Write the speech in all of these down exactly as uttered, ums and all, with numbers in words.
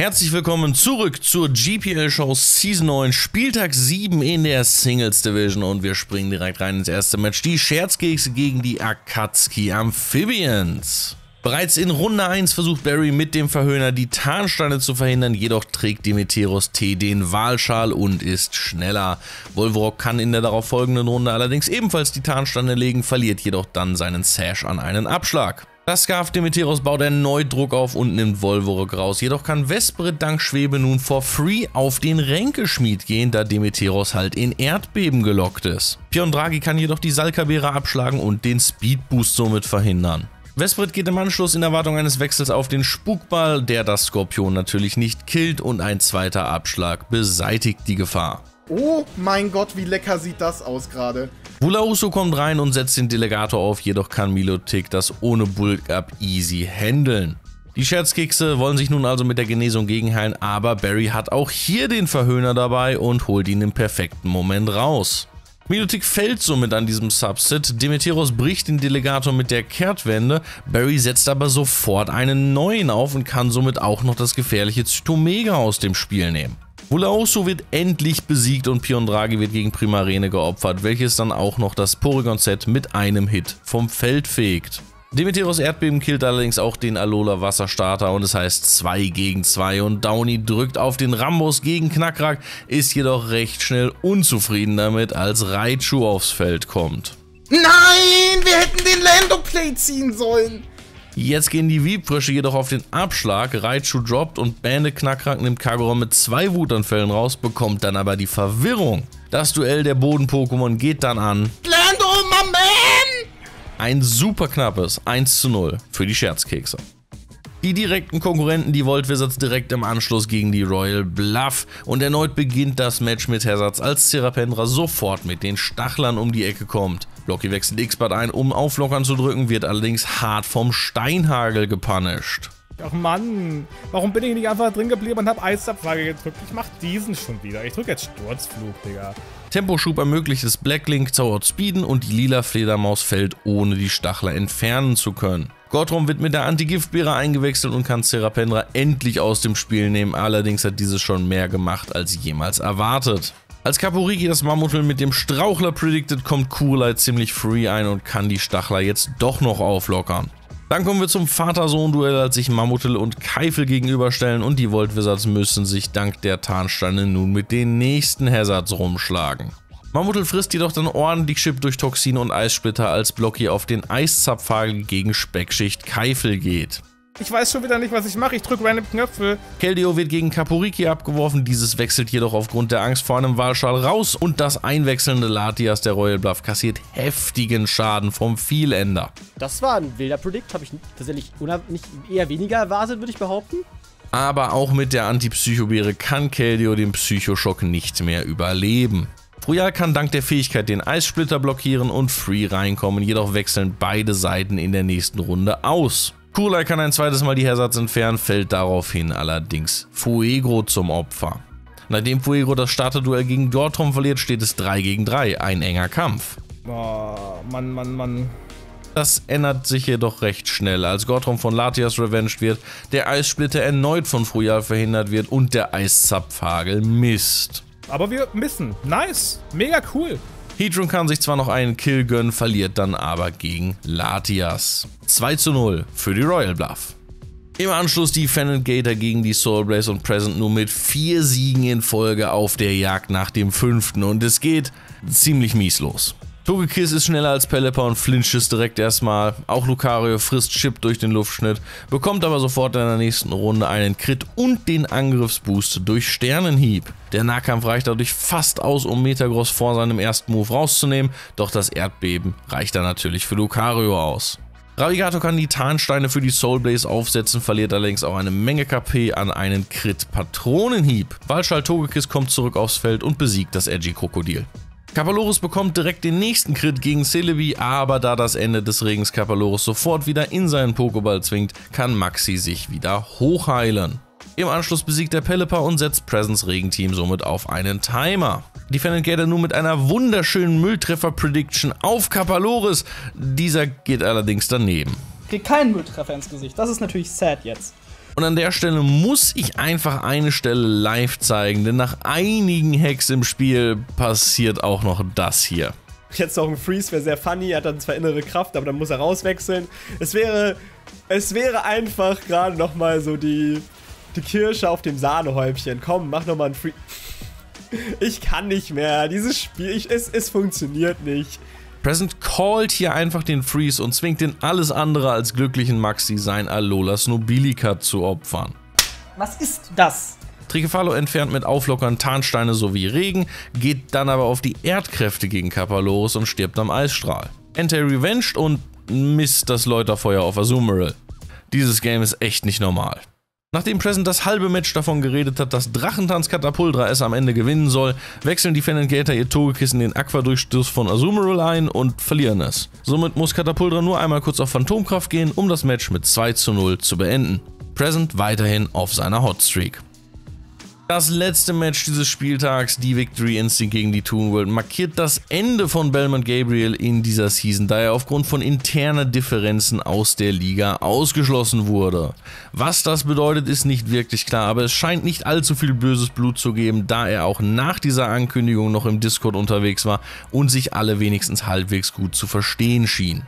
Herzlich willkommen zurück zur G P L Schau Season neun, Spieltag sieben in der Singles Division und wir springen direkt rein ins erste Match, die Scherzkeks gegen die Akatsuki Amphibianz. Bereits in Runde eins versucht Barry mit dem Verhöhner die Tarnsteine zu verhindern, jedoch trägt Demeteros T den Walschal und ist schneller. Volvorok kann in der darauffolgenden Runde allerdings ebenfalls die Tarnsteine legen, verliert jedoch dann seinen Sash an einen Abschlag. Das Scarf Demeteros baut erneut Druck auf und nimmt Volvorok raus, jedoch kann Vesprit dank Schwebe nun for free auf den Ränkeschmied gehen, da Demeteros halt in Erdbeben gelockt ist. Piondragi kann jedoch die Salkabera abschlagen und den Speedboost somit verhindern. Vesprit geht im Anschluss in Erwartung eines Wechsels auf den Spukball, der das Skorpion natürlich nicht killt und ein zweiter Abschlag beseitigt die Gefahr. Oh mein Gott, wie lecker sieht das aus gerade. Bulauso kommt rein und setzt den Delegator auf, jedoch kann Milotic das ohne Bulk-Up easy handeln. Die Scherzkekse wollen sich nun also mit der Genesung gegenheilen, aber Barry hat auch hier den Verhöhner dabei und holt ihn im perfekten Moment raus. Milotic fällt somit an diesem Subset, Demeteros bricht den Delegator mit der Kehrtwende, Barry setzt aber sofort einen neuen auf und kann somit auch noch das gefährliche Zytomega aus dem Spiel nehmen. Vulaoso wird endlich besiegt und Piondragi wird gegen Primarene geopfert, welches dann auch noch das Porygon-Set mit einem Hit vom Feld fegt. Demeteros Erdbeben killt allerdings auch den Alola Wasserstarter und es heißt zwei gegen zwei und Dauni drückt auf den Rambos gegen Knackrak, ist jedoch recht schnell unzufrieden damit, als Raichu aufs Feld kommt. Nein, wir hätten den Lando-Play ziehen sollen! Jetzt gehen die Wiebfrösche jedoch auf den Abschlag, Raichu droppt und Bande Knackrank nimmt Kagura mit zwei Wutanfällen raus, bekommt dann aber die Verwirrung. Das Duell der Boden-Pokémon geht dann an. Glando, my man! Ein super knappes eins zu null für die Scherzkekse. Die direkten Konkurrenten, die Voltwizards, direkt im Anschluss gegen die Royal Bluff und erneut beginnt das Match mit Hersatz, als Serapendra sofort mit den Stachlern um die Ecke kommt. Blocky wechselt X-Bad ein, um auf Lockern zu drücken, wird allerdings hart vom Steinhagel gepunished. Ach Mann, warum bin ich nicht einfach drin geblieben und hab Eisabfrage gedrückt? Ich mach diesen schon wieder, ich drück jetzt Sturzflug, Digga. Temposchub ermöglicht es Blacklink zu outspeeden und die lila Fledermaus fällt, ohne die Stachler entfernen zu können. Gottrum wird mit der Anti-Gift-Beere eingewechselt und kann Serapendra endlich aus dem Spiel nehmen, allerdings hat dieses schon mehr gemacht als jemals erwartet. Als Kapuriki das Mammutl mit dem Strauchler predicted, kommt Kurlai ziemlich free ein und kann die Stachler jetzt doch noch auflockern. Dann kommen wir zum Vater-Sohn-Duell, als sich Mammutl und Keifel gegenüberstellen und die Voltwizards müssen sich dank der Tarnsteine nun mit den nächsten Hazards rumschlagen. Mammutl frisst jedoch dann ordentlich Chip durch Toxine und Eissplitter, als Blocky auf den Eiszapfhagel gegen Speckschicht Keifel geht. Ich weiß schon wieder nicht, was ich mache, ich drücke random Knöpfe. Keldeo wird gegen Kapuriki abgeworfen, dieses wechselt jedoch aufgrund der Angst vor einem Walschal raus und das einwechselnde Latias der Royal Bluff kassiert heftigen Schaden vom Vielender. Das war ein wilder Predict, habe ich tatsächlich nicht eher weniger erwartet, würde ich behaupten. Aber auch mit der Anti-Psycho-Beere kann Keldeo den Psychoschock nicht mehr überleben. Royal kann dank der Fähigkeit den Eissplitter blockieren und free reinkommen, jedoch wechseln beide Seiten in der nächsten Runde aus. Kurlai kann ein zweites Mal die Hersatz entfernen, fällt daraufhin allerdings Fuegro zum Opfer. Nachdem Fuegro das Starterduell gegen Gortrum verliert, steht es drei gegen drei, ein enger Kampf. Oh, Mann, Mann, Mann. Das ändert sich jedoch recht schnell, als Gortrum von Latias revenged wird, der Eissplitter erneut von Royal verhindert wird und der Eiszapfhagel misst. Aber wir missen. Nice. Mega cool. Heatran kann sich zwar noch einen Kill gönnen, verliert dann aber gegen Latias. zwei zu null für die Royal Bluff. Im Anschluss die Fen and Gator gegen die Soulblaze und Present nur mit vier Siegen in Folge auf der Jagd nach dem fünften und es geht ziemlich mies los. Togekiss ist schneller als Pelipper und flincht es direkt erstmal. Auch Lucario frisst Chip durch den Luftschnitt, bekommt aber sofort in der nächsten Runde einen Crit und den Angriffsboost durch Sternenhieb. Der Nahkampf reicht dadurch fast aus, um Metagross vor seinem ersten Move rauszunehmen, doch das Erdbeben reicht dann natürlich für Lucario aus. Ravigato kann die Tarnsteine für die Soulblaze aufsetzen, verliert allerdings auch eine Menge K P an einen Crit-Patronenhieb. Walschal Togekiss kommt zurück aufs Feld und besiegt das Edgy Krokodil. Kapalorus bekommt direkt den nächsten Crit gegen Celebi, aber da das Ende des Regens Kapalorus sofort wieder in seinen Pokéball zwingt, kann Maxi sich wieder hochheilen. Im Anschluss besiegt der Pelipper und setzt Presents Regenteam somit auf einen Timer. Die Fen and Gator nun mit einer wunderschönen Mülltreffer-Prediction auf Kapalorus, dieser geht allerdings daneben. Kriegt keinen Mülltreffer ins Gesicht, das ist natürlich sad jetzt. Und an der Stelle muss ich einfach eine Stelle live zeigen, denn nach einigen Hacks im Spiel passiert auch noch das hier. Jetzt noch ein Freeze wäre sehr funny, er hat dann zwar innere Kraft, aber dann muss er rauswechseln. Es wäre, es wäre einfach gerade nochmal so die, die Kirsche auf dem Sahnehäubchen. Komm, mach nochmal ein Freeze. Ich kann nicht mehr, dieses Spiel, ich, es, es funktioniert nicht. Present callt hier einfach den Freeze und zwingt den alles andere als glücklichen Maxi, sein Alolas Nobilica zu opfern. Was ist das? Trikefalo entfernt mit Auflockern Tarnsteine sowie Regen, geht dann aber auf die Erdkräfte gegen Kapaloris und stirbt am Eisstrahl. Entei revenged und misst das Läuterfeuer auf Azumarill. Dieses Game ist echt nicht normal. Nachdem Present das halbe Match davon geredet hat, dass Drachentanz Catapuldra es am Ende gewinnen soll, wechseln die Fen and Gator ihr Togekiss in den Aqua-Durchstoß von Azumarill ein und verlieren es. Somit muss Catapuldra nur einmal kurz auf Phantomkraft gehen, um das Match mit zwei zu null zu beenden. Present weiterhin auf seiner Hotstreak. Das letzte Match dieses Spieltags, die Victory Instinct gegen die Toon World, markiert das Ende von Belmont Gabriel in dieser Season, da er aufgrund von interner Differenzen aus der Liga ausgeschlossen wurde. Was das bedeutet, ist nicht wirklich klar, aber es scheint nicht allzu viel böses Blut zu geben, da er auch nach dieser Ankündigung noch im Discord unterwegs war und sich alle wenigstens halbwegs gut zu verstehen schienen.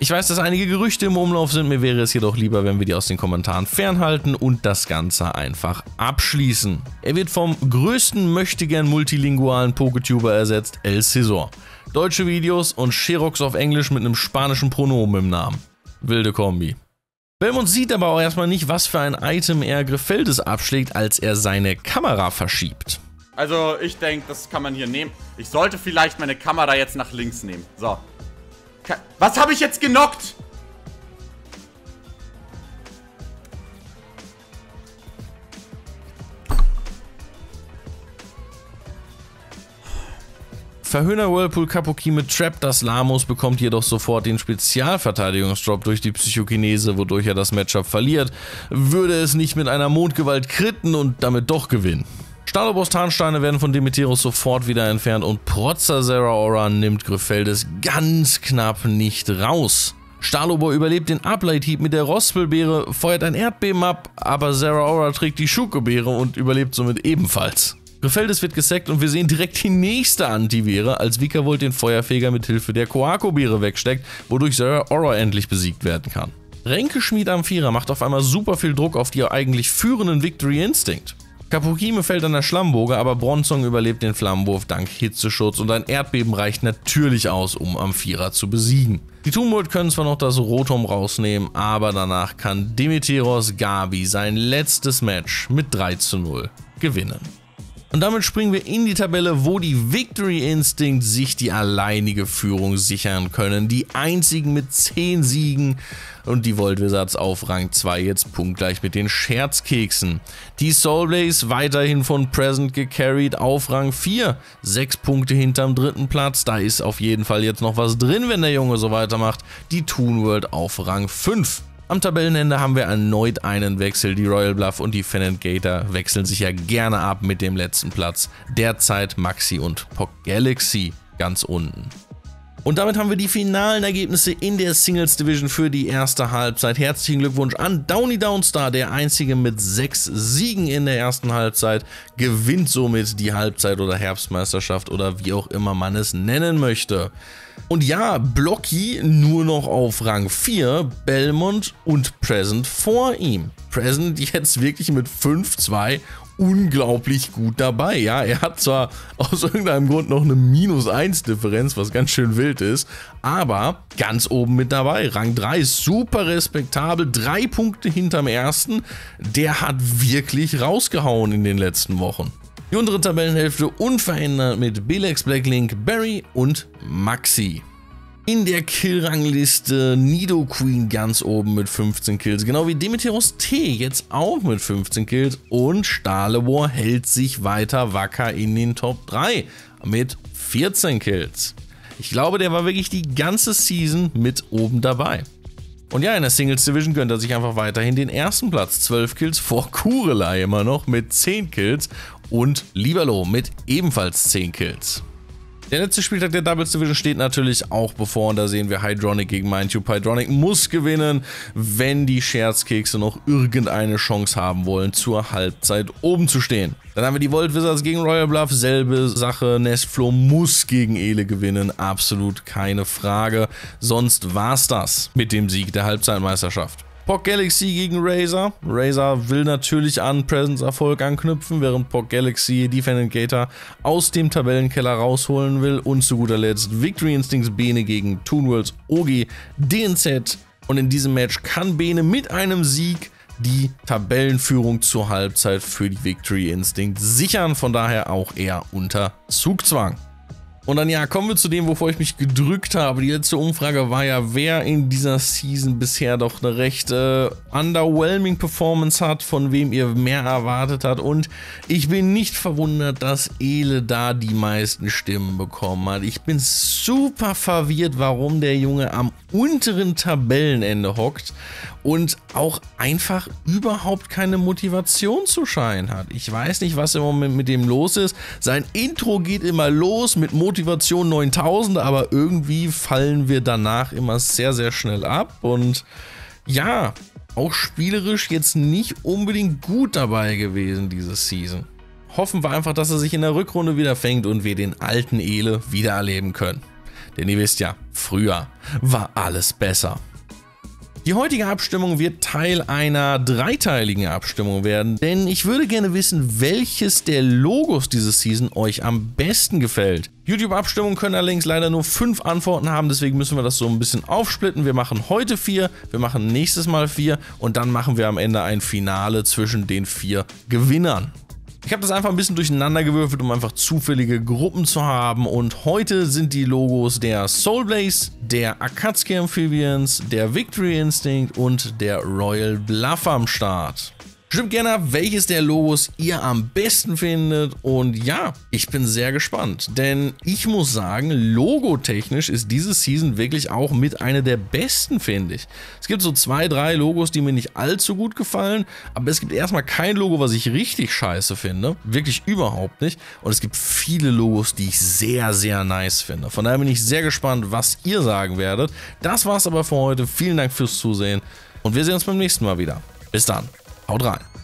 Ich weiß, dass einige Gerüchte im Umlauf sind, mir wäre es jedoch lieber, wenn wir die aus den Kommentaren fernhalten und das Ganze einfach abschließen. Er wird vom größten möchtegern multilingualen Poketuber ersetzt, El Scizor. Deutsche Videos und Scherox auf Englisch mit einem spanischen Pronomen im Namen. Wilde Kombi. Belmont sieht aber auch erstmal nicht, was für ein Item er Griffeldes abschlägt, als er seine Kamera verschiebt. Also ich denke, das kann man hier nehmen. Ich sollte vielleicht meine Kamera jetzt nach links nehmen. So. Was habe ich jetzt genockt? Verhöhner Whirlpool Kapokime trappt das Lamos, bekommt jedoch sofort den Spezialverteidigungsdrop durch die Psychokinese, wodurch er das Matchup verliert. Würde es nicht mit einer Mondgewalt kritten und damit doch gewinnen. Stahlobos Tarnsteine werden von Demeterus sofort wieder entfernt und Prozazera Aura nimmt Griffeldes ganz knapp nicht raus. Stahlobor überlebt den Uplight-Hieb mit der Rospelbeere, feuert ein Erdbeben ab, aber Zera Aura trägt die Schuko-Beere und überlebt somit ebenfalls. Griffeldes wird gesackt und wir sehen direkt die nächste Anti-Beere, als Vikavolt den Feuerfeger mit Hilfe der Koako-Beere wegsteckt, wodurch Zera Aura endlich besiegt werden kann. Ränkeschmied am Vierer macht auf einmal super viel Druck auf die eigentlich führenden Victory Instinct. Kapokime fällt an der Schlammboge, aber Bronzong überlebt den Flammenwurf dank Hitzeschutz und ein Erdbeben reicht natürlich aus, um Amphira zu besiegen. Die Toon World können zwar noch das Rotom rausnehmen, aber danach kann Demeteros Gabi sein letztes Match mit drei zu null gewinnen. Und damit springen wir in die Tabelle, wo die Victory Instinct sich die alleinige Führung sichern können. Die einzigen mit zehn Siegen und die Voltwizards auf Rang zwei jetzt punktgleich mit den Scherzkeksen. Die Soulblaze weiterhin von Present gecarried auf Rang vier, sechs Punkte hinterm dritten Platz. Da ist auf jeden Fall jetzt noch was drin, wenn der Junge so weitermacht. Die Toon World auf Rang fünf. Am Tabellenende haben wir erneut einen Wechsel, die Royal Bluff und die Fen and Gator wechseln sich ja gerne ab mit dem letzten Platz, derzeit Maxi und Pokgalaxy ganz unten. Und damit haben wir die finalen Ergebnisse in der Singles Division für die erste Halbzeit. Herzlichen Glückwunsch an Dauni Daunstar, der einzige mit sechs Siegen in der ersten Halbzeit, gewinnt somit die Halbzeit- oder Herbstmeisterschaft oder wie auch immer man es nennen möchte. Und ja, Blocky nur noch auf Rang vier, Belmont und Present vor ihm. Present jetzt wirklich mit fünf zu zwei unglaublich gut dabei. Ja, er hat zwar aus irgendeinem Grund noch eine minus eins Differenz, was ganz schön wild ist, aber ganz oben mit dabei. Rang drei, super respektabel, drei Punkte hinterm ersten. Der hat wirklich rausgehauen in den letzten Wochen. Die untere Tabellenhälfte unverändert mit Belex, Blacklink, Barry und Maxi. In der Kill-Rangliste Nidoqueen ganz oben mit fünfzehn Kills, genau wie Demeterus T jetzt auch mit fünfzehn Kills und Stahlobor hält sich weiter wacker in den Top drei mit vierzehn Kills. Ich glaube, der war wirklich die ganze Season mit oben dabei. Und ja, in der Singles Division gönnt er sich einfach weiterhin den ersten Platz, zwölf Kills vor Kurelei immer noch mit zehn Kills und Liberlo mit ebenfalls zehn Kills. Der letzte Spieltag der Doubles Division steht natürlich auch bevor und da sehen wir Hydronic gegen Minetube. Hydronic muss gewinnen, wenn die Scherzkekse noch irgendeine Chance haben wollen, zur Halbzeit oben zu stehen. Dann haben wir die Voltwizards gegen Royal Bluff, selbe Sache, Nestfloh muss gegen E L E gewinnen, absolut keine Frage, sonst war's das mit dem Sieg der Halbzeitmeisterschaft. Pokgalaxy gegen Razer. Razer will natürlich an Presents Erfolg anknüpfen, während Pokgalaxy die Fen and Gator aus dem Tabellenkeller rausholen will. Und zu guter Letzt Victory Instincts Bene gegen Toon Worlds O G D N Z. Und in diesem Match kann Bene mit einem Sieg die Tabellenführung zur Halbzeit für die Victory Instinct sichern. Von daher auch eher unter Zugzwang. Und dann ja, kommen wir zu dem, wovor ich mich gedrückt habe. Die letzte Umfrage war ja, wer in dieser Season bisher doch eine recht äh, underwhelming Performance hat, von wem ihr mehr erwartet habt. Und ich bin nicht verwundert, dass E L E da die meisten Stimmen bekommen hat. Ich bin super verwirrt, warum der Junge am unteren Tabellenende hockt und auch einfach überhaupt keine Motivation zu scheinen hat. Ich weiß nicht, was im Moment mit dem los ist. Sein Intro geht immer los mit Motivation. Motivation neuntausend, aber irgendwie fallen wir danach immer sehr, sehr schnell ab und ja, auch spielerisch jetzt nicht unbedingt gut dabei gewesen diese Season. Hoffen wir einfach, dass er sich in der Rückrunde wieder fängt und wir den alten E L E wieder erleben können. Denn ihr wisst ja, früher war alles besser. Die heutige Abstimmung wird Teil einer dreiteiligen Abstimmung werden, denn ich würde gerne wissen, welches der Logos diese Season euch am besten gefällt. YouTube-Abstimmungen können allerdings leider nur fünf Antworten haben, deswegen müssen wir das so ein bisschen aufsplitten. Wir machen heute vier, wir machen nächstes Mal vier und dann machen wir am Ende ein Finale zwischen den vier Gewinnern. Ich habe das einfach ein bisschen durcheinander gewürfelt, um einfach zufällige Gruppen zu haben und heute sind die Logos der Soulblaze, der Akatsuki Amphibianz, der Victory Instinct und der Royal Bluff am Start. Schreibt gerne ab, welches der Logos ihr am besten findet und ja, ich bin sehr gespannt, denn ich muss sagen, logotechnisch ist diese Season wirklich auch mit einer der besten, finde ich. Es gibt so zwei, drei Logos, die mir nicht allzu gut gefallen, aber es gibt erstmal kein Logo, was ich richtig scheiße finde, wirklich überhaupt nicht und es gibt viele Logos, die ich sehr, sehr nice finde. Von daher bin ich sehr gespannt, was ihr sagen werdet. Das war's aber für heute, vielen Dank fürs Zusehen und wir sehen uns beim nächsten Mal wieder. Bis dann. Haut rein!